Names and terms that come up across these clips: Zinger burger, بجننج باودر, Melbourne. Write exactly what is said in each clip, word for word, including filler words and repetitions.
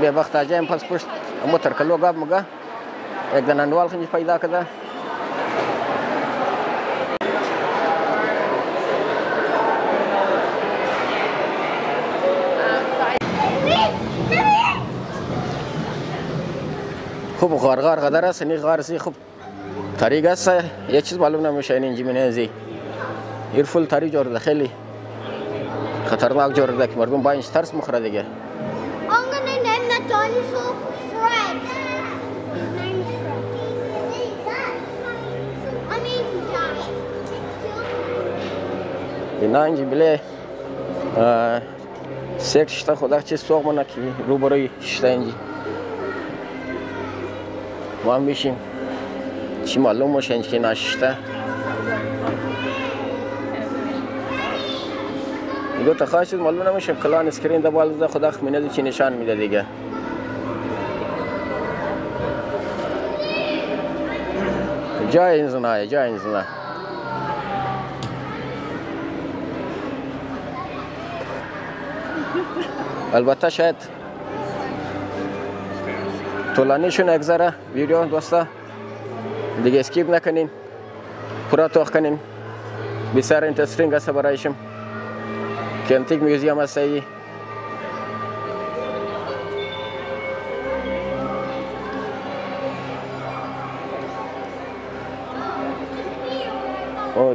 بے وقت آ جائے پھنس پشت متر کلو گاب مگا ایک دن انوال خنج پیدا کدا خوب غار غار غدر سنی غار سی خوب تاری گس یه چیز معلوم نمیشه این انجی منه زی ایر فول تاری جورده خیلی خطرناک جورده که مردم با اینش ترس مخوره دیگه اینا انجی بله سیک شتا خدا چیز سوق منه که روبروی شتا انجی ما هم بیشیم چی معلوم باشه اینکه ناشته دو تا خواهش معلوم نمیشه کلان اسکرین ده بالا خدا خمینه چی نشان میده دیگه جای این زنایه جای این زنایه البته شاید طولانیشون اگذاره ویدیو دوستا دیگه اسکیپ نکنین پورا توخ کنین بسیار انترستینگ است برایشم که انتیک میوزیم است ای او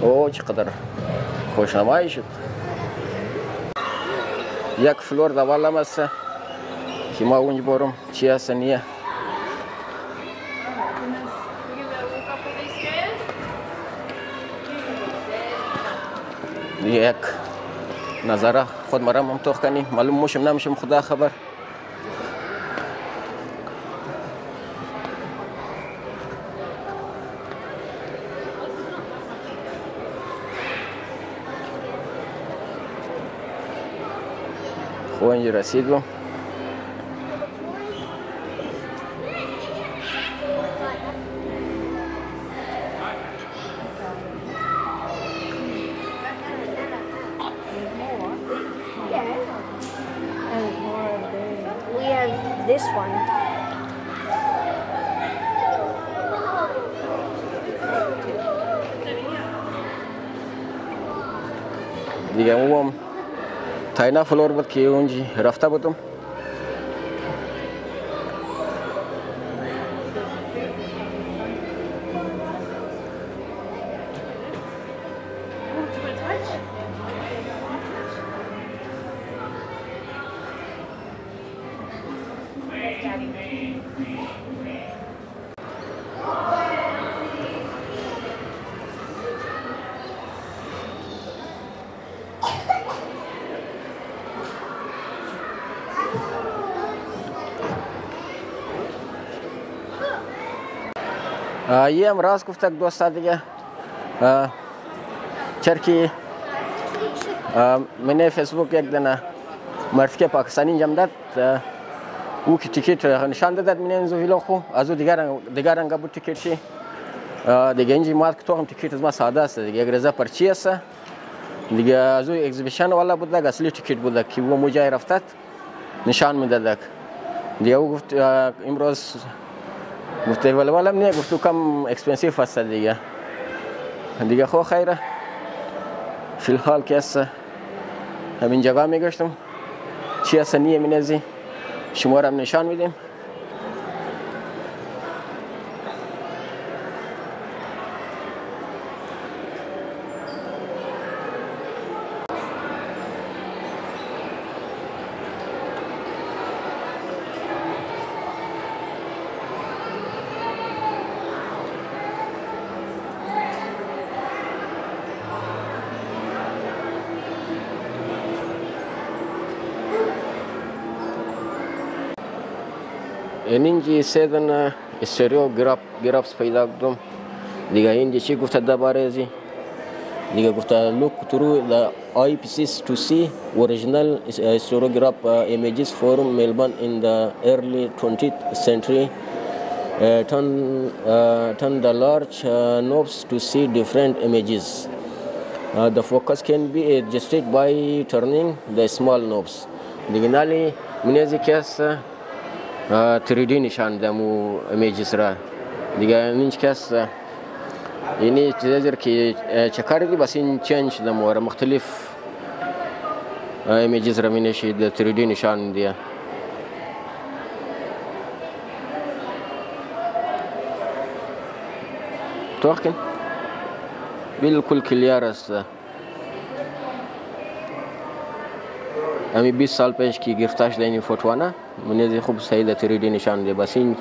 او چقدر خوشنمایی شد یک فلور دوال هم هسته که ما اونج بارم چی هسته نیه یک نظره خود مرام هم توخ کنی معلوم موشم نمیشم خدا خبر خب اینجا رسیدم this one. دیگه موم تاینا فلور بود که اونجی رفته بودم یه امراض گفتک دوستا دیگه چرکی منه فیسبوک یک دنه مرتکه پاکستانی انجام داد او که تیکیت نشان داد منه اینزو ویلو خو از او دیگر رنگه بود تیکیت شی دیگه اینجی ما که تو هم تیکیت از ما ساده است دیگه اگرزه پرچی است دیگه از او اگزیبیشن والا بود دک اصلی تیکیت بود دک که او موجای رفتد نشان میدادک دیگه او گفت امروز گفته ولی ولم نیه گفتو کم اکسپنسیف است دیگه دیگه خو خیره فی الحال که است همین جگه میگشتم چی است نیه منزی شما رو هم نشان میدیم ينجي سيدنا السريو جراب جراب سبيدا قدم ديجا ينجي شيء قفت الدباريزي ديجا قفت look through the eyepieces to see original historiograph images from Melbourne in the early twentieth century. Uh, turn, uh, turn the large uh, knobs to see different images. Uh, the focus can be adjusted by turning the small knobs. Originally, منازك يس three D نشان دمو images را. ديجا منش كاس يعني تذكر كي تكرر بس إن change دمو ورا مختلف images را منش يد three D نشان ديا. توقن بالكل كليارس أمي بيس سال پیش کی گرفتاش لینی فوتوانا منیزی خوب سعید تریدی نشان دی بسین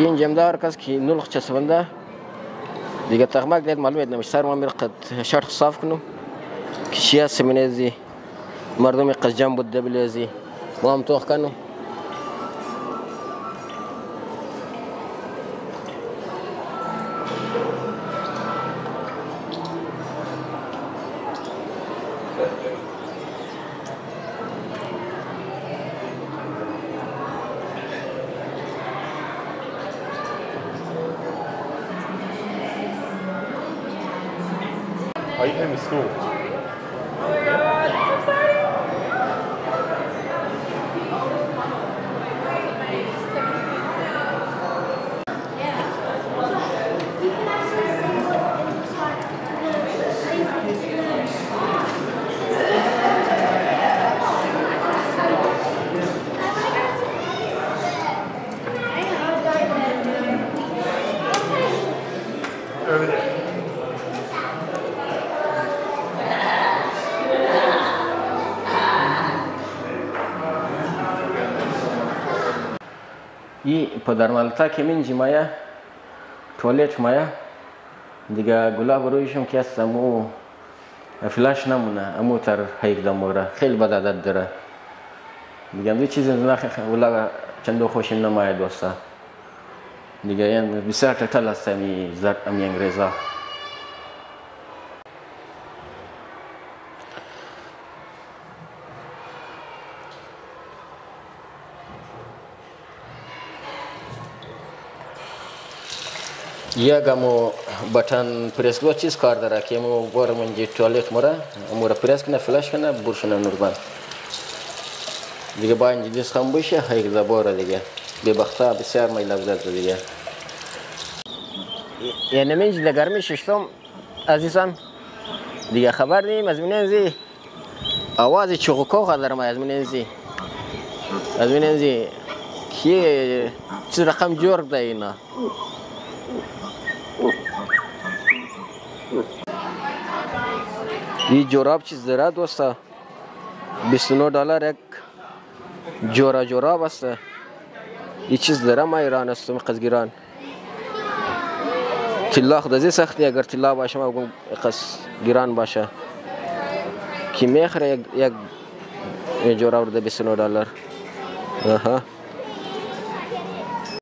این جمدار کس که نلخ چسبنده دیگه تخمک دید معلومه نمیشه سر ما میرقد شرخ صاف کنم کشیا سمنزی مردمی قزجان بود دبلیزی ما هم توخ کنم Are you going to school? Oh my god, I'm sorry. Over there. ی پدر مالتا که من جمایا تولیت مایا دیگه گلاب رویشم که است امو فلاش نمونه امو تر هیچ دامورا خیلی بدادت داره دیگه دو چیز نخه ولی چندو خوشم نماید دوستا دیگه این بیشتر تلاش می‌کنی زد امی انگریزا یا گامو باتن پرسگو چیز کار داره که ما وارمون جی توالت مرا، امورا پرسک نه فلاش کنه برش نه نوربان. دیگه با این جدیس خم بیشه هیچ دبوره دیگه. دی بختا بسیار میلاد داد دیگه. یه نمیش لگرمی ششم عزیزم دیگه خبر نیم از من انزی. آوازی چوکو خدر ما از من انزی. از من انزی کی چه رقم جور داینا. ये जोराब चीज़ ज़रा दोस्ता, बिस्नो डॉलर एक जोरा जोरा बस है, ये चीज़ ज़रा मायरान है तुम ख़ज़गिरान, तिल्ला ख़ुदाज़ी सख्त है अगर तिल्ला बाशा में उनको ख़ज़गिरान बाशा, कि मैं ख़रे एक जोरा उर्दे बिस्नो डॉलर, हाँ